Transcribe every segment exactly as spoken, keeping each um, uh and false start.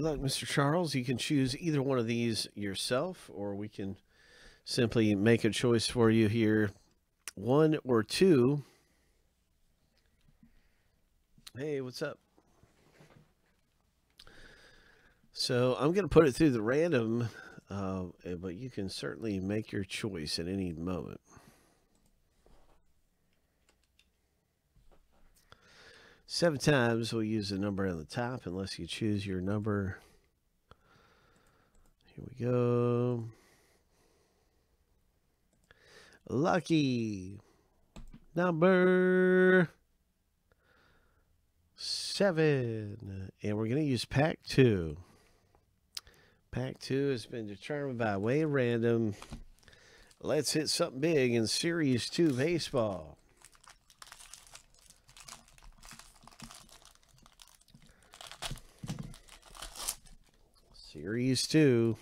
Good luck, Mister Charles. You can choose either one of these yourself, or we can simply make a choice for you here. One or two. Hey, what's up? So I'm going to put it through the random, uh, but you can certainly make your choice at any moment. Seven times we'll use the number on the top unless you choose your number. Here we go. Lucky number seven. And we're going to use pack two. Pack two has been determined by way of random. Let's hit something big in Series two baseball. Series two.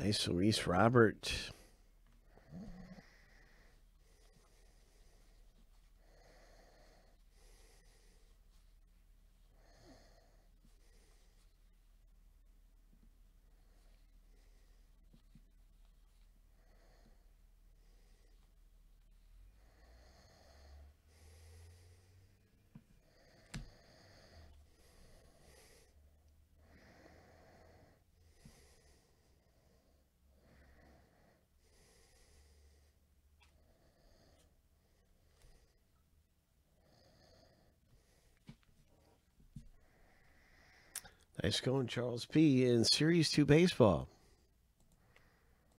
Nice, Luis Robert. Nice going, Charles P. in Series two baseball.